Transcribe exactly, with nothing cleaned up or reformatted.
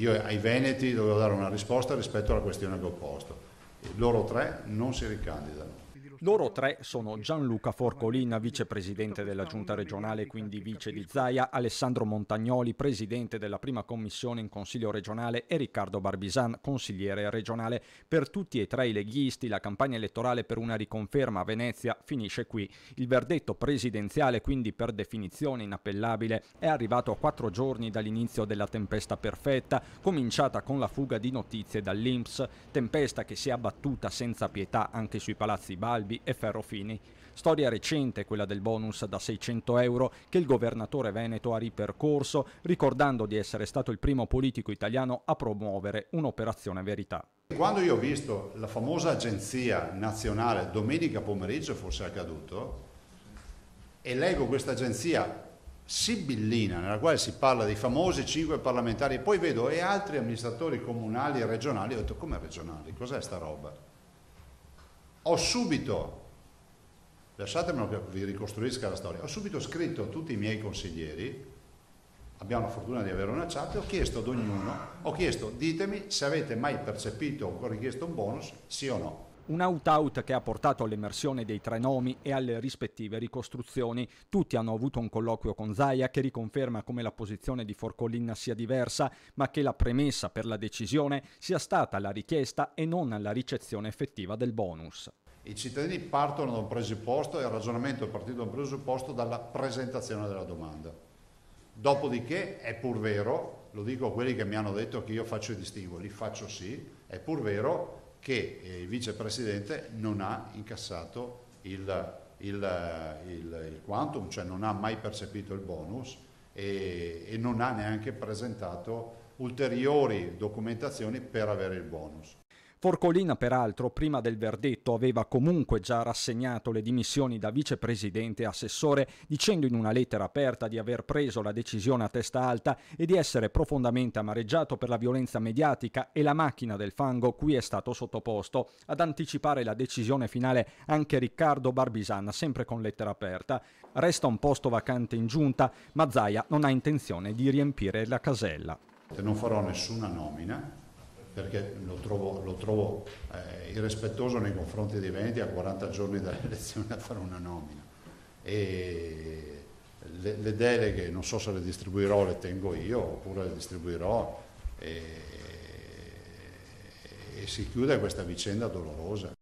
io ai Veneti dovevo dare una risposta rispetto alla questione che ho posto. Loro tre non si ricandidano. Loro tre sono Gianluca Forcolin, vicepresidente della Giunta regionale, quindi vice di Zaia, Alessandro Montagnoli, presidente della prima commissione in Consiglio regionale, e Riccardo Barbisan, consigliere regionale. Per tutti e tre i leghisti la campagna elettorale per una riconferma a Venezia finisce qui. Il verdetto presidenziale, quindi per definizione inappellabile, è arrivato a quattro giorni dall'inizio della tempesta perfetta, cominciata con la fuga di notizie dall'Inps, tempesta che si è abbattuta senza pietà anche sui palazzi Balbi e Ferrofini. Storia recente quella del bonus da seicento euro che il governatore veneto ha ripercorso, ricordando di essere stato il primo politico italiano a promuovere un'operazione verità. Quando io ho visto la famosa agenzia nazionale domenica pomeriggio, forse è accaduto, e leggo questa agenzia sibillina nella quale si parla dei famosi cinque parlamentari e poi vedo e altri amministratori comunali e regionali, ho detto come regionali? Cos'è sta roba? Ho subito, lasciatemelo che vi ricostruisca la storia, ho subito scritto a tutti i miei consiglieri, abbiamo la fortuna di avere una chat, e ho chiesto ad ognuno, ho chiesto ditemi se avete mai percepito o richiesto un bonus, sì o no. Un out-out che ha portato all'emersione dei tre nomi e alle rispettive ricostruzioni. Tutti hanno avuto un colloquio con Zaia che riconferma come la posizione di Forcolin sia diversa, ma che la premessa per la decisione sia stata la richiesta e non la ricezione effettiva del bonus. I cittadini partono da un presupposto e il ragionamento è partito da un presupposto dalla presentazione della domanda. Dopodiché è pur vero, lo dico a quelli che mi hanno detto che io faccio i distinguo, faccio sì, è pur vero che il vicepresidente non ha incassato il, il, il, il quantum, cioè non ha mai percepito il bonus e, e non ha neanche presentato ulteriori documentazioni per avere il bonus. Forcolin, peraltro, prima del verdetto aveva comunque già rassegnato le dimissioni da vicepresidente e assessore, dicendo in una lettera aperta di aver preso la decisione a testa alta e di essere profondamente amareggiato per la violenza mediatica e la macchina del fango cui è stato sottoposto. Ad anticipare la decisione finale anche Riccardo Barbisan, sempre con lettera aperta. Resta un posto vacante in giunta, ma Zaia non ha intenzione di riempire la casella. Non farò nessuna nomina, perché lo trovo, lo trovo eh, irrispettoso nei confronti dei Veneti a quaranta giorni dall'elezione a fare una nomina. E le, le deleghe non so se le distribuirò, le tengo io oppure le distribuirò e, e si chiude questa vicenda dolorosa.